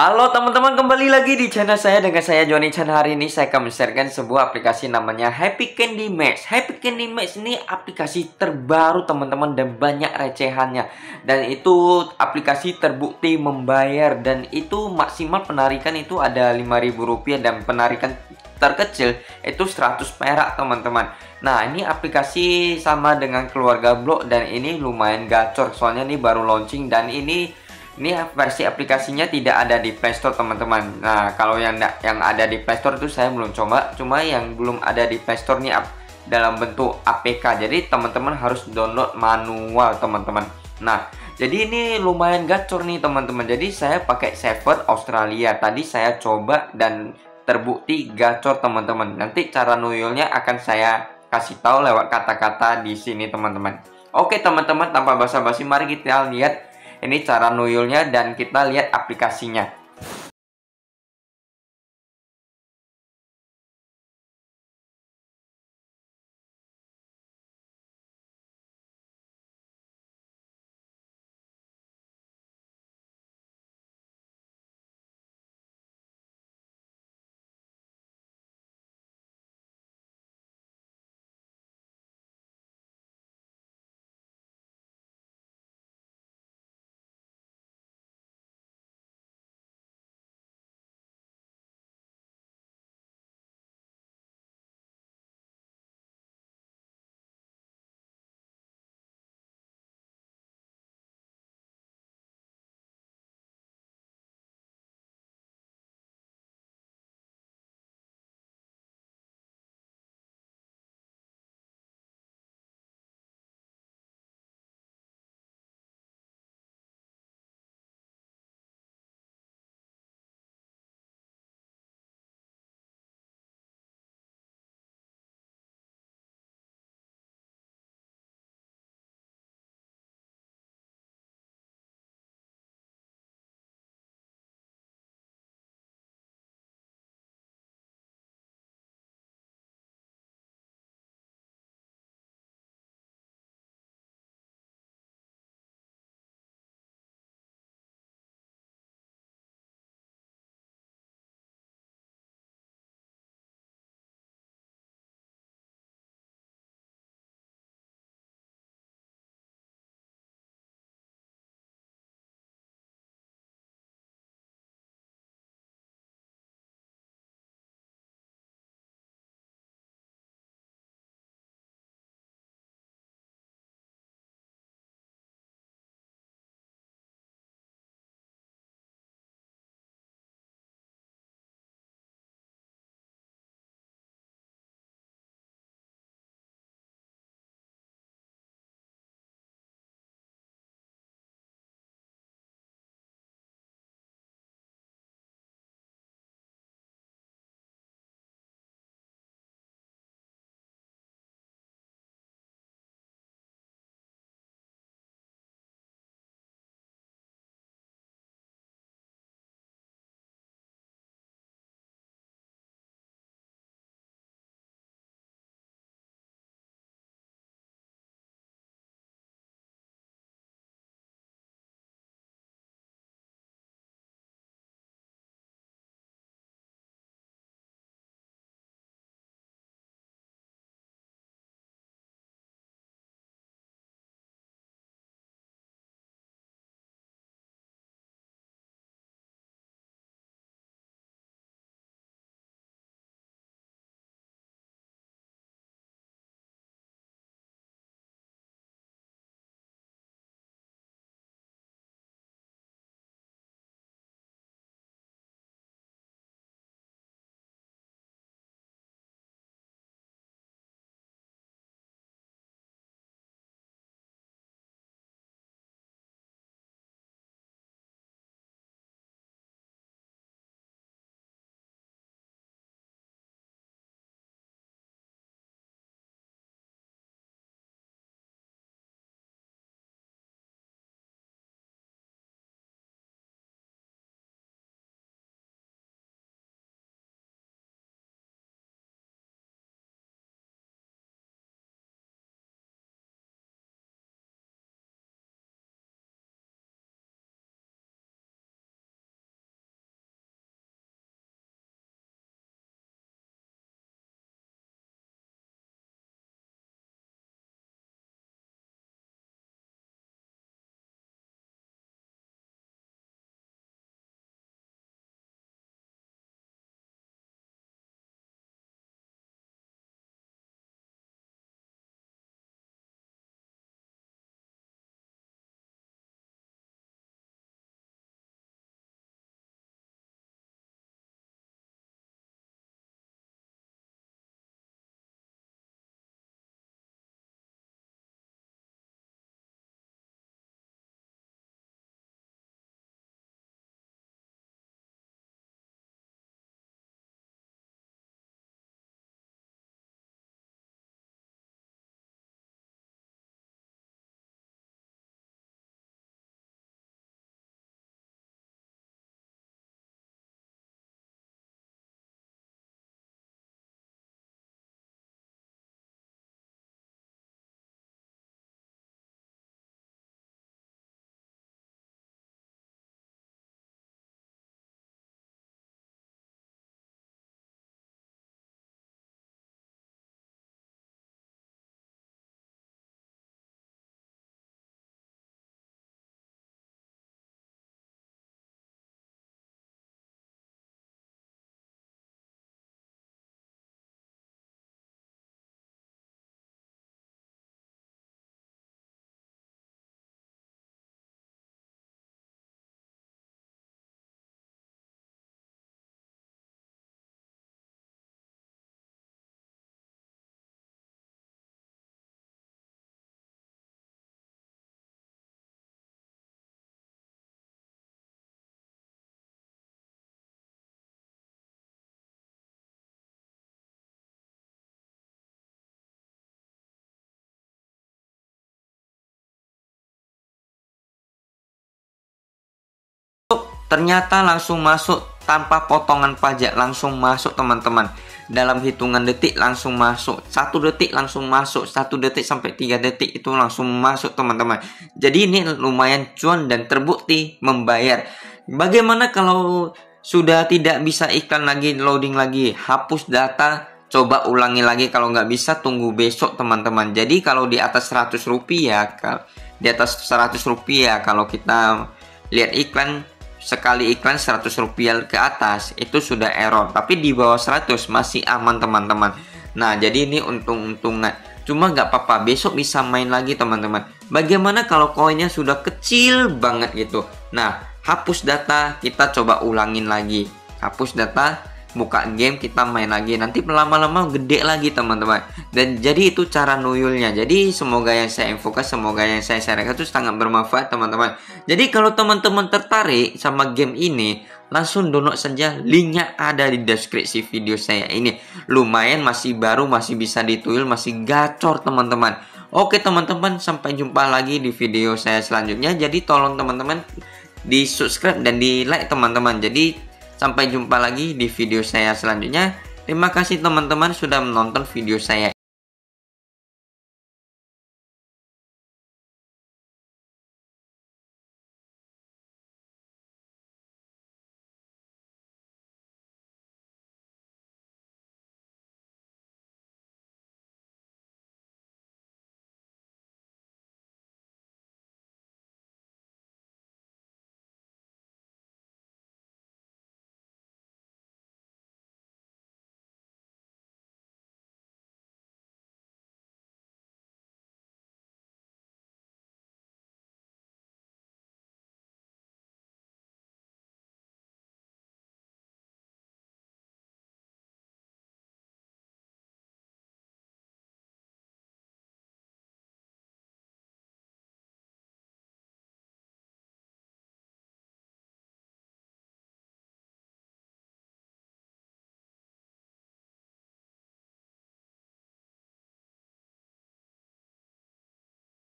Halo teman-teman, kembali lagi di channel saya dengan saya Joni Chan. Hari ini saya akan men-sharekan sebuah aplikasi namanya Happy Candy Max. Happy Candy Max ini aplikasi terbaru teman-teman dan banyak recehannya. Dan itu aplikasi terbukti membayar dan itu maksimal penarikan itu ada Rp5.000 dan penarikan terkecil itu 100 perak teman-teman. Nah, ini aplikasi sama dengan Keluarga Blok dan ini lumayan gacor soalnya ini baru launching dan ini versi aplikasinya tidak ada di Play Store teman-teman. Nah, kalau yang ada di Play Store itu saya belum coba. Cuma yang belum ada di Play Store nih dalam bentuk APK. Jadi teman-teman harus download manual teman-teman. Nah, jadi ini lumayan gacor nih teman-teman. Jadi saya pakai server Australia. Tadi saya coba dan terbukti gacor teman-teman. Nanti cara nuyulnya akan saya kasih tahu lewat kata-kata di sini teman-teman. Oke teman-teman, tanpa basa-basi mari kita lihat ini cara nuyulnya dan kita lihat aplikasinya. ternyata langsung masuk tanpa potongan pajak, langsung masuk teman-teman. Dalam hitungan detik langsung masuk, 1 detik langsung masuk, 1 detik sampai 3 detik itu langsung masuk teman-teman. Jadi ini lumayan cuan dan terbukti membayar. Bagaimana kalau sudah tidak bisa iklan lagi, loading lagi, hapus data, coba ulangi lagi. Kalau nggak bisa tunggu besok teman-teman. Jadi kalau di atas 100 rupiah, di atas 100 rupiah kalau kita lihat iklan, sekali iklan 100 rupiah ke atas itu sudah error, tapi di bawah 100 masih aman teman-teman. Nah jadi ini untung-untungan, cuma nggak apa-apa, besok bisa main lagi teman-teman. Bagaimana kalau koinnya sudah kecil banget gitu? Nah hapus data, kita coba ulangin lagi, hapus data, buka game, kita main lagi, nanti lama-lama gede lagi teman-teman. Dan jadi itu cara nuyulnya. Jadi semoga yang saya infokan, semoga yang saya sharekan itu sangat bermanfaat teman-teman. Jadi kalau teman-teman tertarik sama game ini, langsung download saja, linknya ada di deskripsi video saya ini. Lumayan, masih baru, masih bisa dituyul, masih gacor teman-teman. Oke teman-teman, sampai jumpa lagi di video saya selanjutnya. Jadi tolong teman-teman di subscribe dan di like teman-teman. Jadi sampai jumpa lagi di video saya selanjutnya. Terima kasih teman-teman sudah menonton video saya.